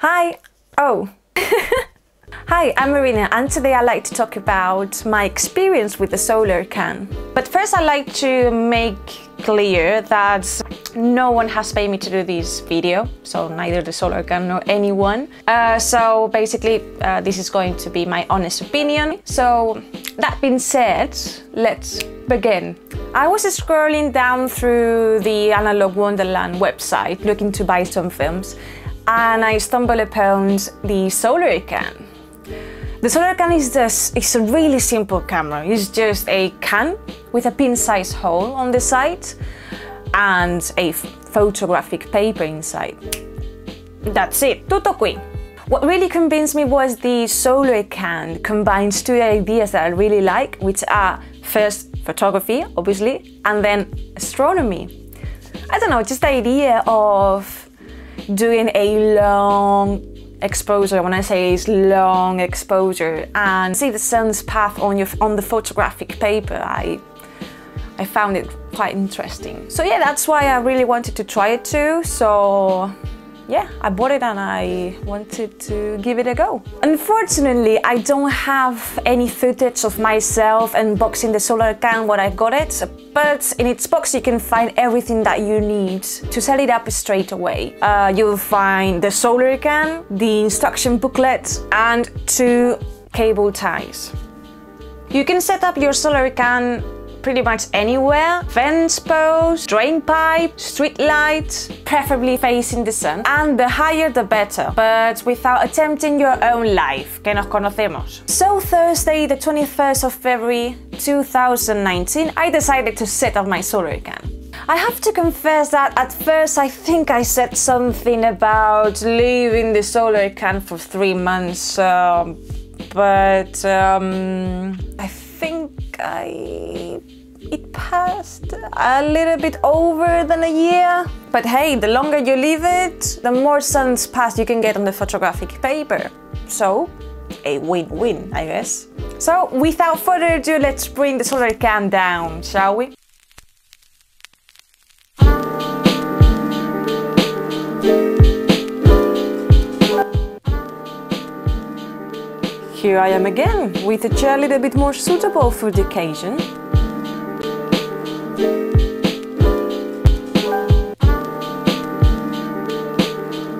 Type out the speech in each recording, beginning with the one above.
Hi! Oh! Hi, I'm Marina, and today I'd like to talk about my experience with the Solarcan. But first I'd like to make clear that no one has paid me to do this video, so neither the Solarcan nor anyone. So basically this is going to be my honest opinion. So that being said, let's begin. I was scrolling down through the Analog Wonderland website looking to buy some films, and I stumbled upon the Solarcan. The Solarcan is a really simple camera. It's just a can with a pin-sized hole on the side and a photographic paper inside. That's it, tutto qui. What really convinced me was the Solarcan combines two ideas that I really like, which are first photography, obviously, and then astronomy. I don't know, just the idea of doing a long exposure, when I say it's long exposure, and see the sun's path on the photographic paper, I found it quite interesting. So yeah, that's why I really wanted to try it too. So yeah, I bought it and I wanted to give it a go. Unfortunately, I don't have any footage of myself unboxing the Solarcan when I got it, but in its box you can find everything that you need to set it up straight away. You'll find the Solarcan, the instruction booklet, and two cable ties. You can set up your Solarcan pretty much anywhere: fence post, drain pipe, street light, preferably facing the sun, and the higher the better, but without attempting your own life, que nos conocemos. So Thursday the 21st of February 2019, I decided to set up my Solarcan. I have to confess that at first I think I said something about leaving the Solarcan for 3 months, but I think it passed a little bit over than a year. But hey, the longer you leave it, the more sun's path you can get on the photographic paper. So, a win-win, I guess. So, without further ado, let's bring the Solarcan down, shall we? Here I am again, with a chair a little bit more suitable for the occasion.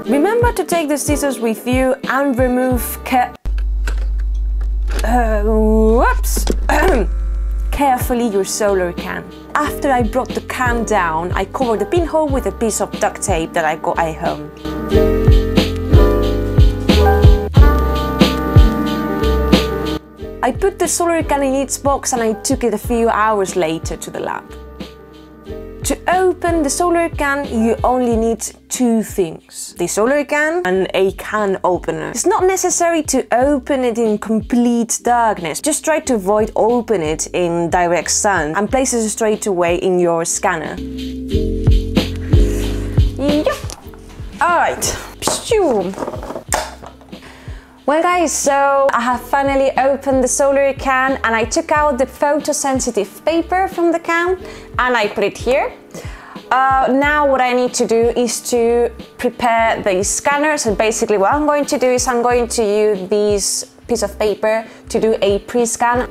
Remember to take the scissors with you and remove carefully your Solarcan. After I brought the can down, I covered the pinhole with a piece of duct tape that I got at home. I put the Solarcan in its box and I took it a few hours later to the lab. To open the Solarcan, you only need two things: the Solarcan and a can opener. It's not necessary to open it in complete darkness, just try to avoid opening it in direct sun and place it straight away in your scanner. Yep. Alright. Well guys, so I have finally opened the Solarcan and I took out the photosensitive paper from the can and I put it here. Now what I need to do is to prepare the scanner. So basically what I'm going to do is I'm going to use this piece of paper to do a pre-scan,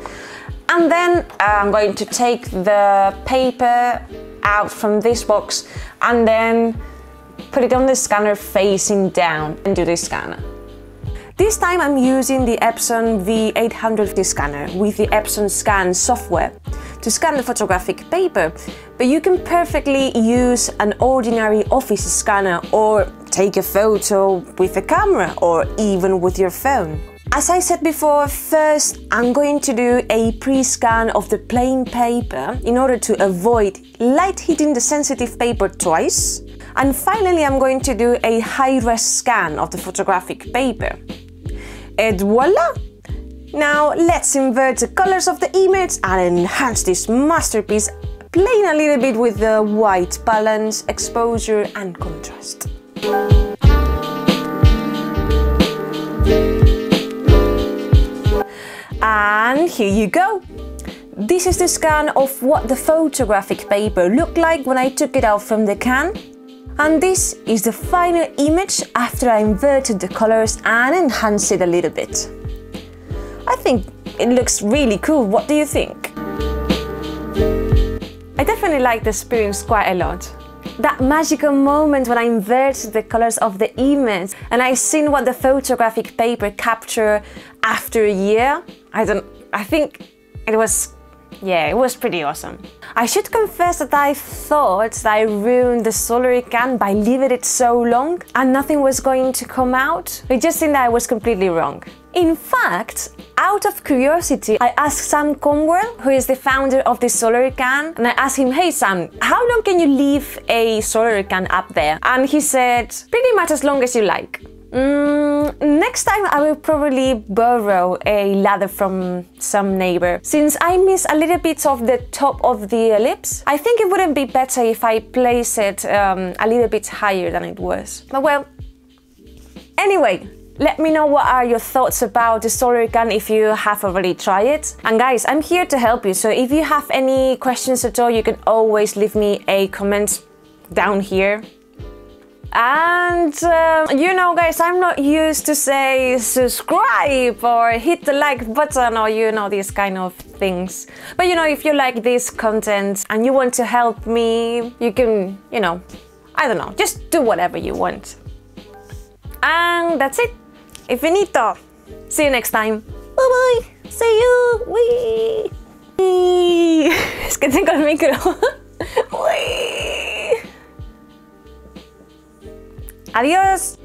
and then I'm going to take the paper out from this box and then put it on the scanner facing down and do the scanner. This time I'm using the Epson V850 scanner with the Epson Scan software to scan the photographic paper, but you can perfectly use an ordinary office scanner or take a photo with a camera or even with your phone. As I said before, first I'm going to do a pre-scan of the plain paper in order to avoid light hitting the sensitive paper twice, and finally I'm going to do a high-res scan of the photographic paper. Et voila! Now let's invert the colors of the image and enhance this masterpiece, playing a little bit with the white balance, exposure and contrast. And here you go! This is the scan of what the photographic paper looked like when I took it out from the can. And this is the final image after I inverted the colors and enhanced it a little bit. I think it looks really cool. What do you think? I definitely like the experience quite a lot. That magical moment when I inverted the colors of the image and I seen what the photographic paper captured after a year. I think it was, yeah, it was pretty awesome. I should confess that I thought that I ruined the Solarcan by leaving it so long and nothing was going to come out. I just think that I was completely wrong. In fact, out of curiosity, I asked Sam Cornwell, who is the founder of the Solarcan, and I asked him, hey Sam, how long can you leave a Solarcan up there? And he said, pretty much as long as you like. Next time I will probably borrow a ladder from some neighbor. Since I miss a little bit of the top of the ellipse, I think it wouldn't be better if I place it a little bit higher than it was. But well, anyway, let me know what are your thoughts about the Solarcan if you have already tried it. And guys, I'm here to help you, so if you have any questions at all, you can always leave me a comment down here. And you know guys, I'm not used to say subscribe or hit the like button or you know these kind of things, but you know, if you like this content and you want to help me, you can, you know, I don't know, just do whatever you want. And that's it, infinito. See you next time, bye bye, see you. Wee. Wee. Es que tengo el micro. Wee. Adiós.